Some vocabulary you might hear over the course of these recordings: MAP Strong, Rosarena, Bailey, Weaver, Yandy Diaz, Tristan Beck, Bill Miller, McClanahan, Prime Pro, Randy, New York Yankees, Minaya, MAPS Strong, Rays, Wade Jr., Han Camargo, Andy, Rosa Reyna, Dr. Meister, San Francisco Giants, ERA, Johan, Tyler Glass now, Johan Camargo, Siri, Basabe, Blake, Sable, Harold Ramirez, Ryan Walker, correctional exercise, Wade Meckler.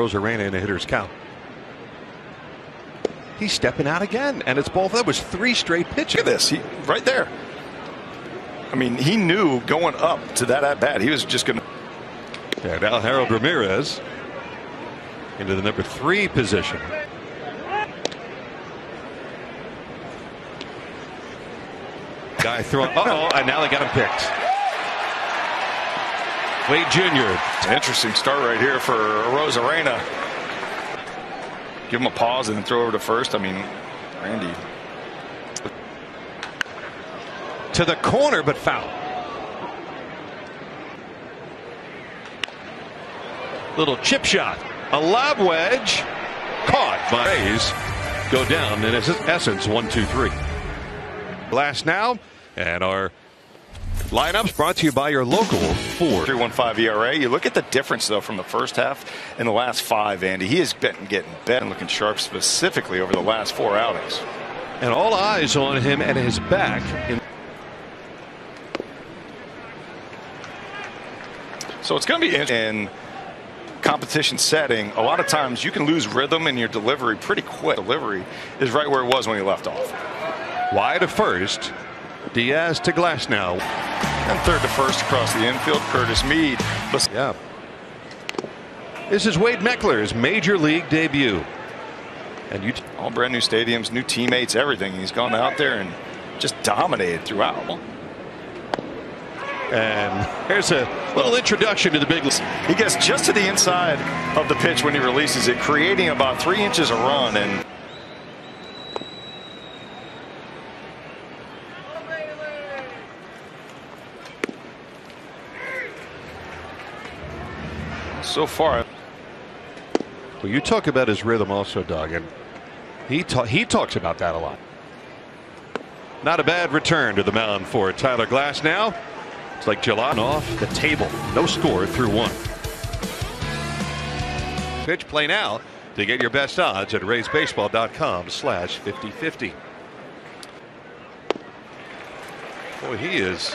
Rosarena in a hitter's count. He's stepping out again, and it's both. That was three straight pitches. Look at this, right there. I mean, he knew going up to that at bat, he was just going to. And now Harold Ramirez into the number 3 position. Guy throwing. And now they got him picked. Wade Jr. Interesting start right here for Rosa Reyna. Give him a pause and then throw over to first. I mean, Randy. To the corner, but foul. Little chip shot. A lob wedge. Caught by Rays. Go down in essence 1-2-3. Glass now. And our lineups brought to you by your local 4.315 ERA. You look at the difference though from the first half and the last 5, Andy. He has been getting better and looking sharp specifically over the last 4 outings. And all eyes on him and his back. So it's going to be in competition setting. A lot of times you can lose rhythm in your delivery pretty quick. Delivery is right where it was when he left off. Wide to first. Diaz to Glasnow. And third to first across the infield, Curtis Mead. Yeah. This is Wade Meckler's major league debut. And all brand new stadiums, new teammates, everything. He's gone out there and just dominated throughout. And here's a little introduction to the big league. He gets just to the inside of the pitch when he releases it, creating about 3 inches of run. And so far. Well, you talk about his rhythm also, Doug, and he talks about that a lot. Not a bad return to the mound for Tyler Glass now. It's like Johan off the table. No score through 1. Pitch play now to get your best odds at RaysBaseball.com/50/50. Boy, he is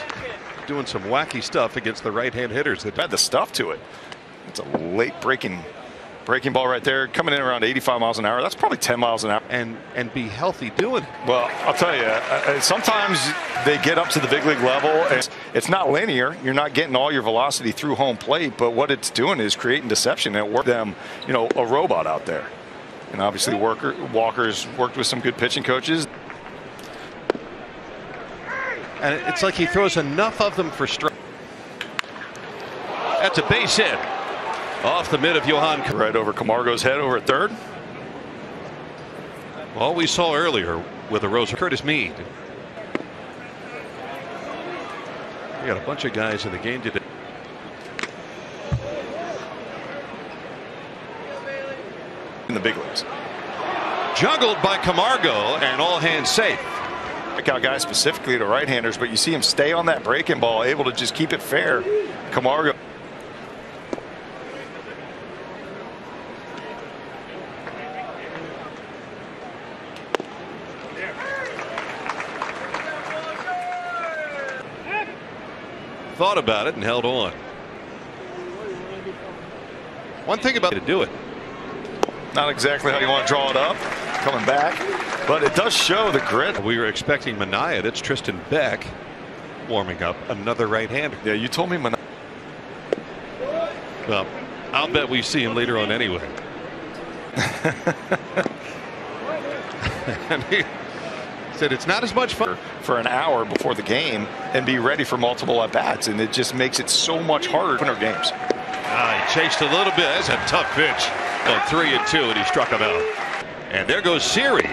doing some wacky stuff against the right-hand hitters that had the stuff to it. It's a late breaking ball right there, coming in around 85 miles an hour. That's probably 10 miles an hour. And be healthy doing it. Well, I'll tell you, sometimes they get up to the big league level. And it's not linear. You're not getting all your velocity through home plate, but what it's doing is creating deception and work them, you know, a robot out there. And obviously, Walker's worked with some good pitching coaches. And it's like he throws enough of them for strike. That's a base hit. Off the mid of Johan. Right over Camargo's head over at third. All we saw earlier with a Rosa. Curtis Mead. We got a bunch of guys in the game today. In the big leagues. Juggled by Camargo and all hands safe. Out guys specifically to right-handers, but you see him stay on that breaking ball, able to just keep it fair. Camargo. Thought about it and held on. One thing about it to do it. Not exactly how you want to draw it up. Coming back. But it does show the grit. We were expecting Minaya. It's Tristan Beck warming up another right-hander. Yeah, you told me Minaya. Well, I'll bet we see him later on anyway. And he said it's not as much fun for an hour before the game and be ready for multiple at-bats, and it just makes it so much harder to win our games. He chased a little bit. That's a tough pitch on 3-2, and he struck him out. And there goes Siri,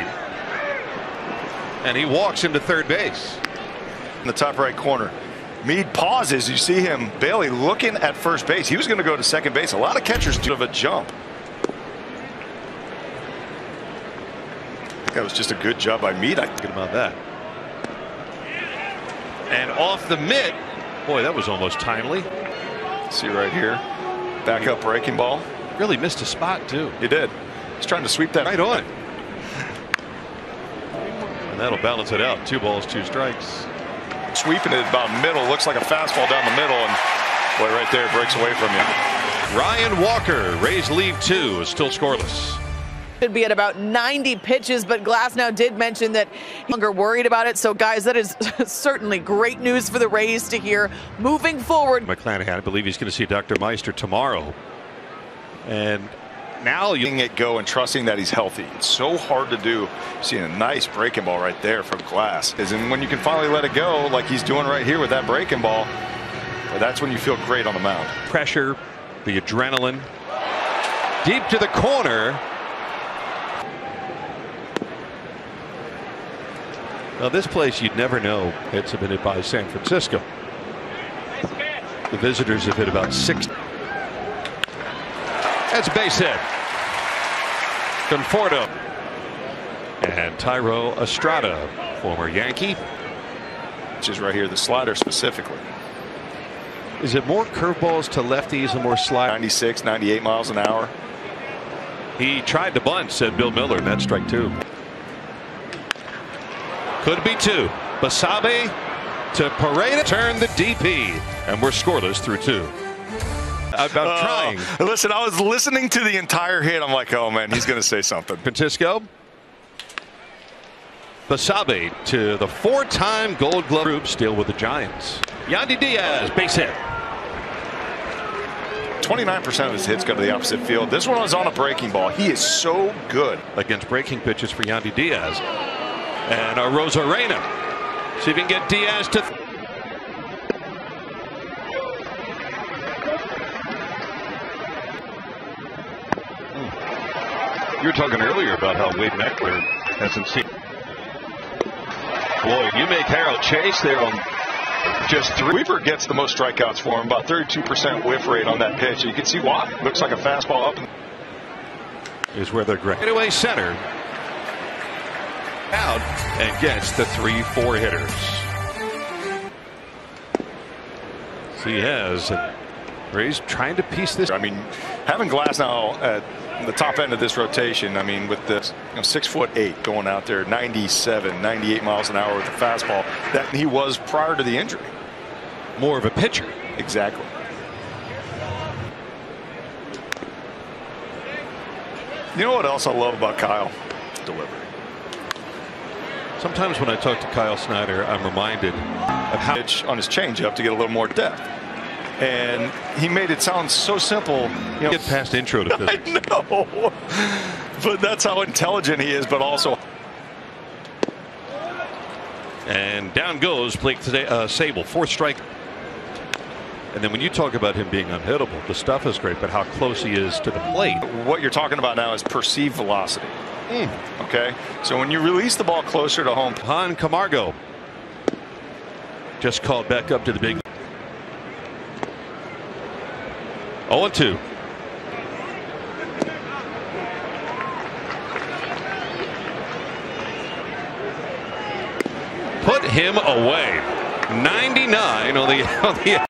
and he walks him to third base. In the top right corner, Mead pauses. You see him, Bailey, looking at first base. He was going to go to second base. A lot of catchers do a jump. That was just a good job by Mead. I think about that. And off the mid. Boy, that was almost timely. See right here. Back up breaking ball. Really missed a spot, too. He did. He's trying to sweep that right on. And that'll balance it out. 2 balls, 2 strikes. Sweeping it about middle. Looks like a fastball down the middle. And boy, right there breaks away from you. Ryan Walker, Rays lead 2, is still scoreless. Could be at about 90 pitches, but Glasnow did mention that he's no longer worried about it. So, guys, that is certainly great news for the Rays to hear moving forward. McClanahan, I believe he's going to see Dr. Meister tomorrow. And now you're letting it go and trusting that he's healthy. It's so hard to do. Seeing a nice breaking ball right there from Glass. And when you can finally let it go, like he's doing right here with that breaking ball, that's when you feel great on the mound. Pressure, the adrenaline. Deep to the corner. Now, this place you'd never know hits have been hit by San Francisco. The visitors have hit about 6. That's a base hit. Conforto. And Thairo Estrada, former Yankee. Which is right here, the slider specifically. Is it more curveballs to lefties and more sliders? 96, 98 miles an hour. He tried to bunt, said Bill Miller. That's strike 2. Could be 2. Basabe to Parada. Turn the DP. And we're scoreless through 2. About trying. Listen, I was listening to the entire hit. I'm like, oh, man, he's going to say something. Francisco. Basabe to the 4-time Gold Glove group, still with the Giants. Yandy Diaz, base hit. 29% of his hits go to the opposite field. This one was on a breaking ball. He is so good against breaking pitches for Yandy Diaz. And a Rosarena. See if he can get Diaz to. You were talking earlier about how Wade Meckler hasn't seen. Boy, you make Harold chase there on just 3. Weaver gets the most strikeouts for him, about 32% whiff rate on that pitch. You can see why. Looks like a fastball up. Is where they're great. Right away center. Out and gets the 3-4 hitters. So he has. Rays trying to piece this. I mean, having Glasnow at the top end of this rotation, I mean, with this 6'8" going out there, 97, 98 miles an hour with the fastball that he was prior to the injury. More of a pitcher. Exactly. You know what else I love about Kyle? Delivery. Sometimes when I talk to Kyle Snyder, I'm reminded of how much on his changeup to get a little more depth. And he made it sound so simple. Get past intro to physics. I know. But that's how intelligent he is, but also. And down goes Blake today, Sable, 4th strike. And then when you talk about him being unhittable, the stuff is great, but how close he is to the plate. What you're talking about now is perceived velocity. Okay, so when you release the ball closer to home. Han Camargo just called back up to the big. 0-2. Put him away. 99 on the